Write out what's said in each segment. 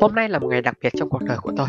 Hôm nay là một ngày đặc biệt trong cuộc đời của tôi.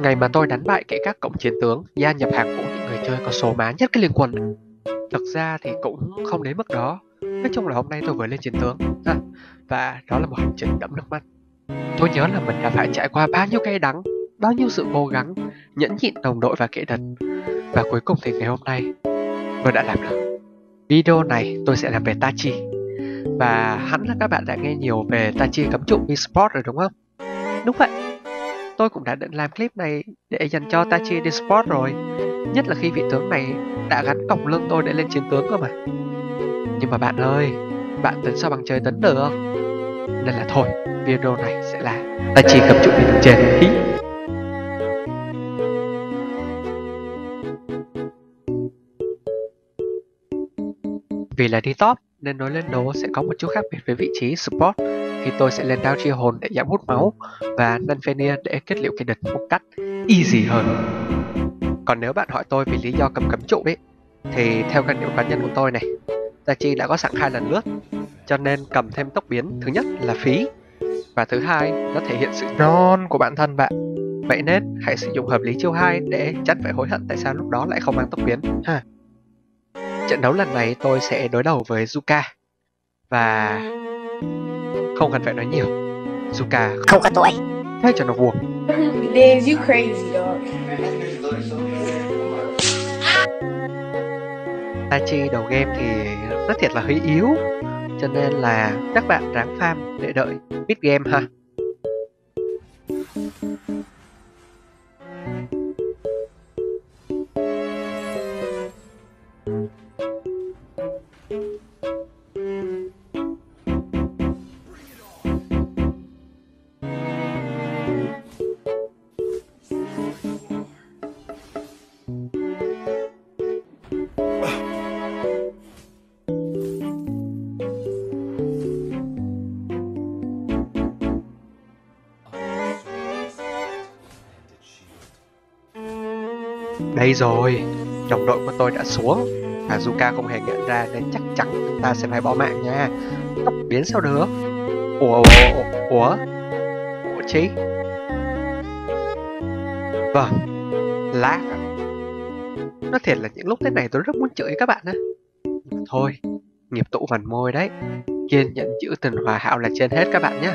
Ngày mà tôi đánh bại kẻ các cộng chiến tướng, gia nhập hàng ngũ những người chơi có số má nhất cái liên quân. Thực ra thì cũng không đến mức đó. Nói chung là hôm nay tôi vừa lên chiến tướng. Và đó là một hành trình đẫm nước mắt. Tôi nhớ là mình đã phải trải qua bao nhiêu cay đắng, bao nhiêu sự cố gắng, nhẫn nhịn đồng đội và kẻ địch. Và cuối cùng thì ngày hôm nay tôi đã làm được. Video này tôi sẽ làm về Tachi. Và hẳn là các bạn đã nghe nhiều về Tachi cấm trụ eSports rồi đúng không? Đúng vậy. Tôi cũng đã định làm clip này để dành cho Tachi đi sport rồi. Nhất là khi vị tướng này đã gắn còng lưng tôi để lên chiến tướng cơ mà. Nhưng mà bạn ơi, bạn tính sao bằng trời tính được. Nên là thôi, video này sẽ là Tachi cấm trụ đi đứng trên. Vì là đi top nên nói lên đấu sẽ có một chút khác biệt với vị trí support, thì tôi sẽ lên Tachi hồn để giảm hút máu và nâng Fennir để kết liễu kẻ địch một cách easy hơn. Còn nếu bạn hỏi tôi vì lý do cấm trụ ấy, thì theo quan điểm cá nhân của tôi này, Tachi đã có sẵn hai lần lướt, cho nên cầm thêm tốc biến thứ nhất là phí, và thứ hai nó thể hiện sự non của bản thân bạn. Vậy nên hãy sử dụng hợp lý chiêu 2 để tránh phải hối hận tại sao lúc đó lại không mang tốc biến ha. Trận đấu lần này tôi sẽ đối đầu với Zuka. Và không cần phải nói nhiều, Zuka không có tội. Thế cho nó buồn. Tachi đầu game thì rất thiệt là hơi yếu, cho nên là các bạn ráng farm để đợi mid game ha. Đây rồi, đồng đội của tôi đã xuống và Zuka không hề nhận ra nên chắc chắn chúng ta sẽ phải bỏ mạng nha. Tốc biến sao được? Ủa chí? Vâng, lag. Nó thiệt là những lúc thế này tôi rất muốn chửi các bạn á. Thôi, nghiệp tụ vần môi đấy. Kiên nhẫn chữ tình hòa hảo là trên hết các bạn nhé.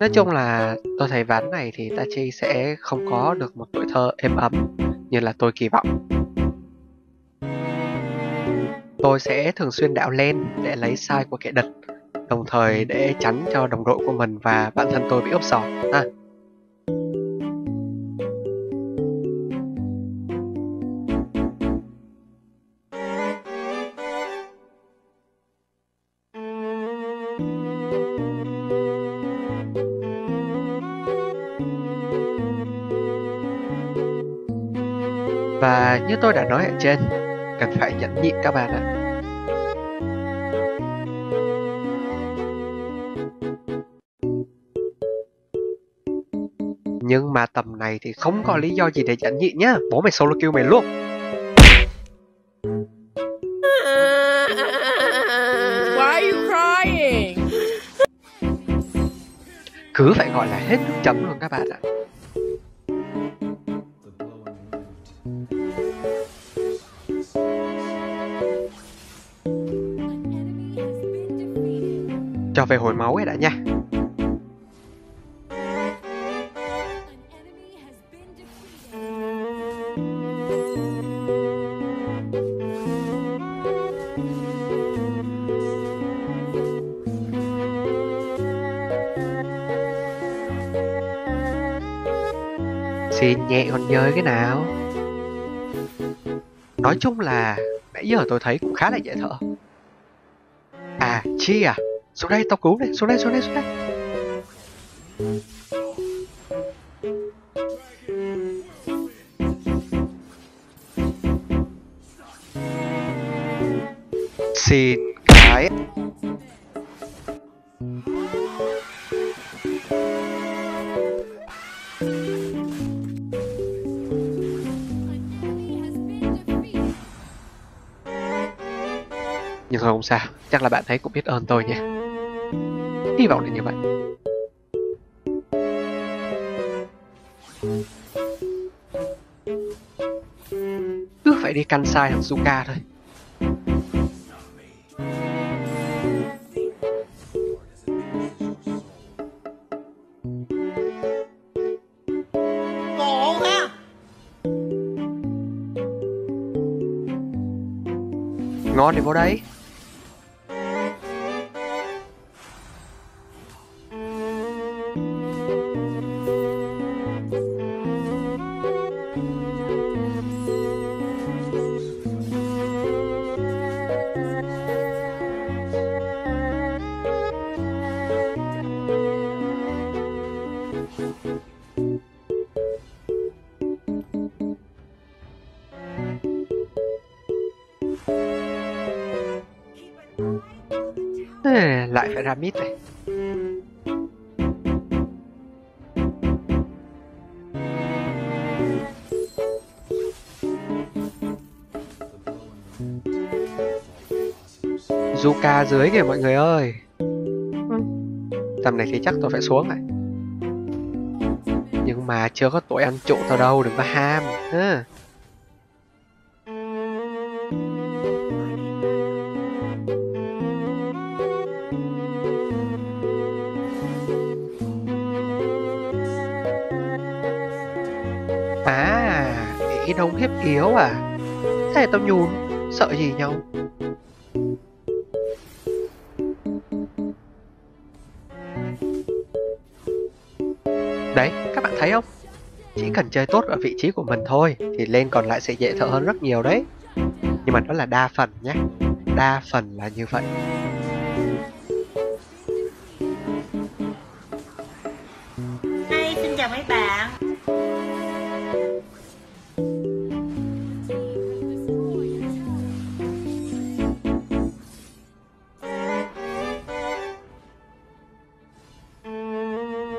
Nói chung là tôi thấy ván này thì Tachi sẽ không có được một tuổi thơ êm ấm như là tôi kỳ vọng. Tôi sẽ thường xuyên đảo lên để lấy sai của kẻ địch, đồng thời để tránh cho đồng đội của mình và bản thân tôi bị úp sọt. Và như tôi đã nói ở trên, cần phải nhẫn nhịn các bạn ạ. Nhưng mà tầm này thì không có lý do gì để nhẫn nhịn nhá. Bố mày solo kill mày luôn. Why are you crying? Cứ phải gọi là hết nước chấm luôn các bạn ạ. Cho về hồi máu ấy đã nha. Xin nhẹ con dơi cái nào. Nói chung là nãy giờ tôi thấy cũng khá là dễ thở. À chi à, xuống đây tao cứu này, xuống đây. Xin cái. Nhưng thôi không sao, chắc là bạn ấy cũng biết ơn tôi nhé. Hy vọng là như vậy. Cứ phải đi căn sai thằng Zuka thôi. Ngon thì vô đấy. Lại phải ra mít này. Zuka dưới kìa mọi người ơi. Tầm này thì chắc tôi phải xuống này. Nhưng mà chưa có tội ăn trộm tao đâu, đừng có ham. Ý đồng hiếp yếu à? Thế tao nhùn, sợ gì nhau? Đấy, các bạn thấy không? Chỉ cần chơi tốt ở vị trí của mình thôi thì lên còn lại sẽ dễ thở hơn rất nhiều đấy. Nhưng mà đó là đa phần nhé. Đa phần là như vậy. Hey, xin chào mấy bạn.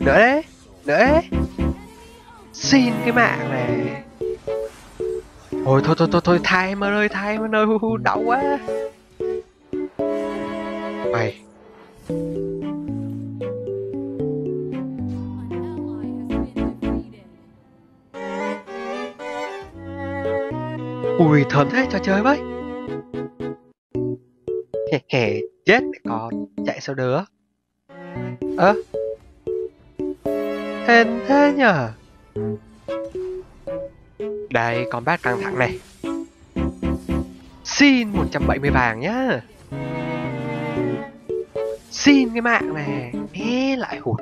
Nữa đấy. Nữa đấy. Xin cái mạng này. Ôi thôi thay mà ơi, thay mà ơi, đau quá. Mày. Ui, thơm thế cho chơi với. Hề, chết còn chạy sao đứa. Ơ hên thế nhờ. Đây, combat căng thẳng này. Xin 170 vàng nhá. Xin cái mạng này. Ê, lại hụt.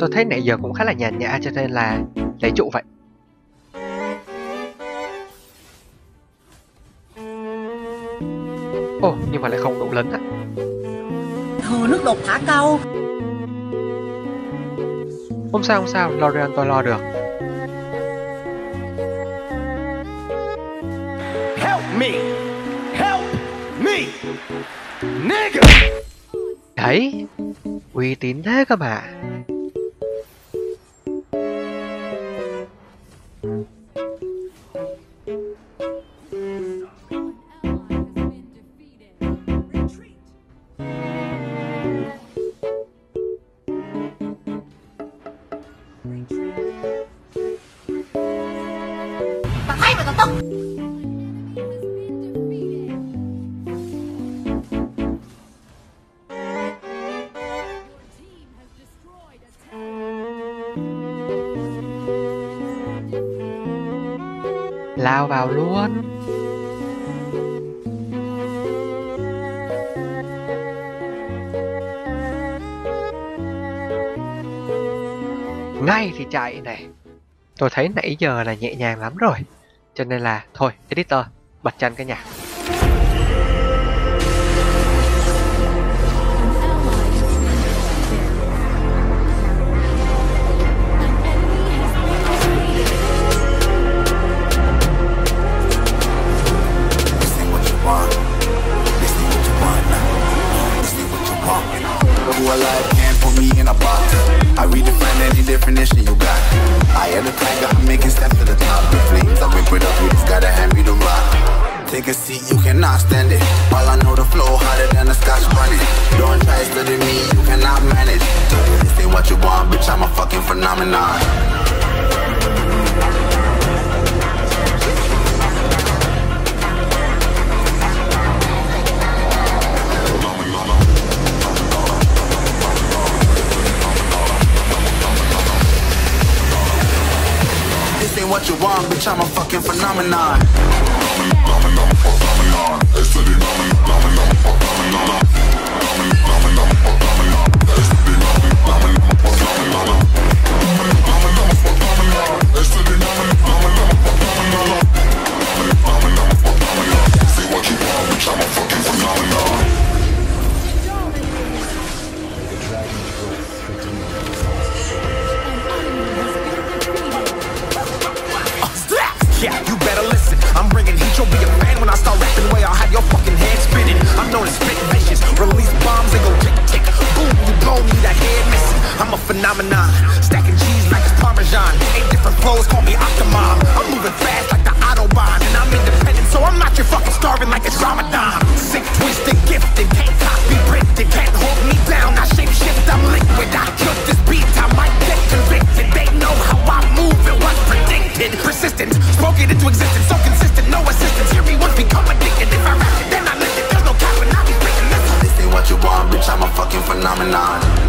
Tôi thấy nãy giờ cũng khá là nhàn nhã cho nên là lấy trụ vậy. Ồ, nhưng mà lại không đủ lớn á. Thừa nước đục thả câu. Không sao, Lorian tôi lo được. Help me, nigga. Đấy, uy tín thế các bạn. Lao vào luôn. Ngay thì chạy này. Tôi thấy nãy giờ là nhẹ nhàng lắm rồi. Cho nên là thôi editor, bật chân cả nhà. See, you cannot stand it. All I know, the flow hotter than a scotch bunny. Don't try studying me, you cannot manage. This ain't what you want, bitch, I'm a fucking phenomenon. This ain't what you want, bitch, I'm a fucking phenomenon. Phenomenon, stacking cheese like it's Parmesan. 8 different flows, call me Optimum. I'm moving fast like the Autobahn, and I'm independent, so I'm not your fucking starving like it's Ramadan. Sick, twisted, gifted, can't copy, printed, can't hold me down. I shape shift, I'm liquid. I took this beat, I might get convicted. They know how I move, it was predicted. Persistent, spoke it into existence, so consistent, no assistance. Hear me once, become addicted. If I rap it, then I lift it. There's no cap, and I be breaking this. This ain't what you want, bitch. I'm a fucking phenomenon.